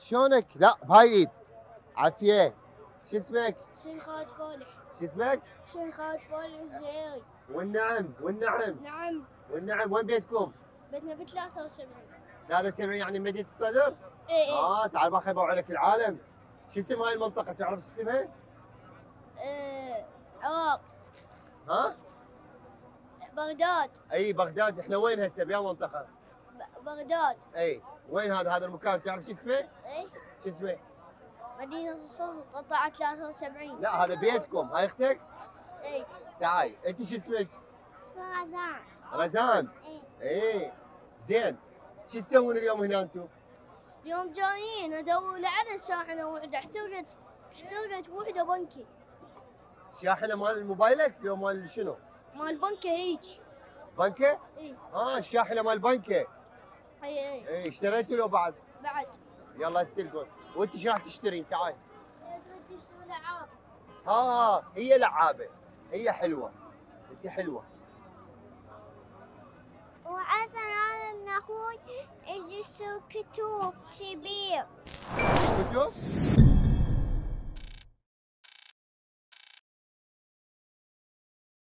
شلونك؟ لا بهاي ايد. عافيه. شو اسمك؟ حسين خالد فالح. شو اسمك؟ حسين خالد فالح الزهيري. والنعم والنعم. نعم. والنعم. وين بيتكم؟ بيتنا ب 73. 73 يعني مدينة الصدر؟ اي. تعال باخي باوع لك العالم. شو اسم هاي المنطقة؟ تعرف شو اسمها؟ عراق. ها؟ بغداد. اي بغداد. احنا وين هسه؟ بيا منطقة؟ بغداد. اي وين هذا المكان؟ تعرف شو اسمه؟ اي. شو اسمه؟ مدينة الصدر قطعة 73. لا هذا بيتكم. هاي اختك؟ اي. تعال انت شو اسمك؟ اسمها رزان. رزان؟ اي. زين شو تسوون اليوم هنا انتم؟ اليوم جايين ادور على شاحنة وحدة احترقت وحدة بنكي. شاحنة مال موبايلك؟ اليوم مال شنو؟ مال بنكة هيك. بنكة؟ اي. الشاحنة مال بنكة. اي. اي اشتريتوا له بعد؟ بعد. يلا استلقون. وانت شو راح تشترين؟ تعال. بدي اشتري لعاب. هي لعابة. هي حلوة. انت حلوة. وعسى انا من اخوي يجي يشتري كتب كبير. كتب؟